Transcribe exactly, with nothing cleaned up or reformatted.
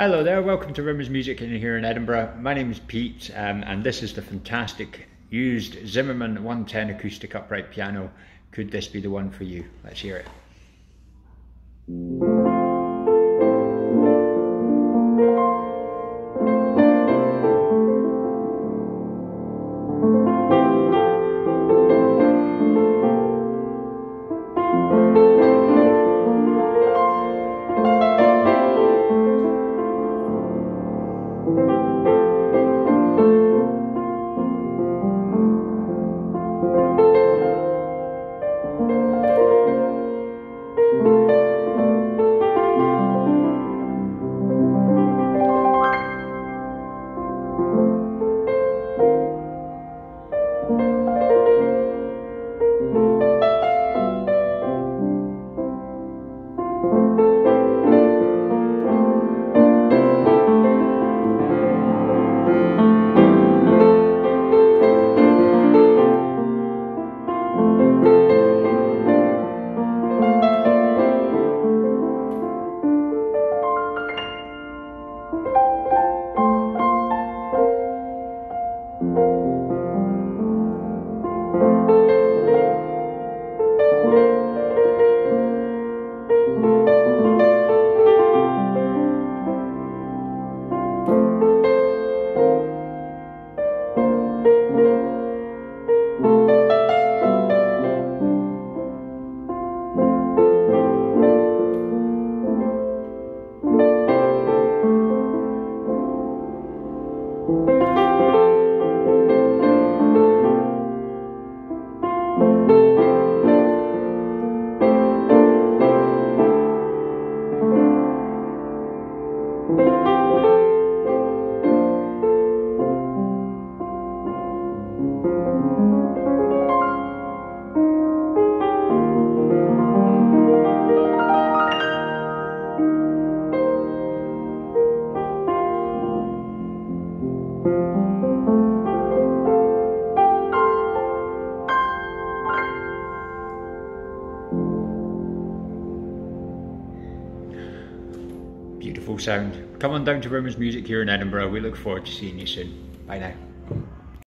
Hello there, welcome to Rimmers Music in here in Edinburgh. My name is Pete um, and this is the fantastic used Zimmerman one ten acoustic upright piano. Could this be the one for you? Let's hear it. Beautiful sound. Come on down to Rimmers Music here in Edinburgh. We look forward to seeing you soon. Bye now.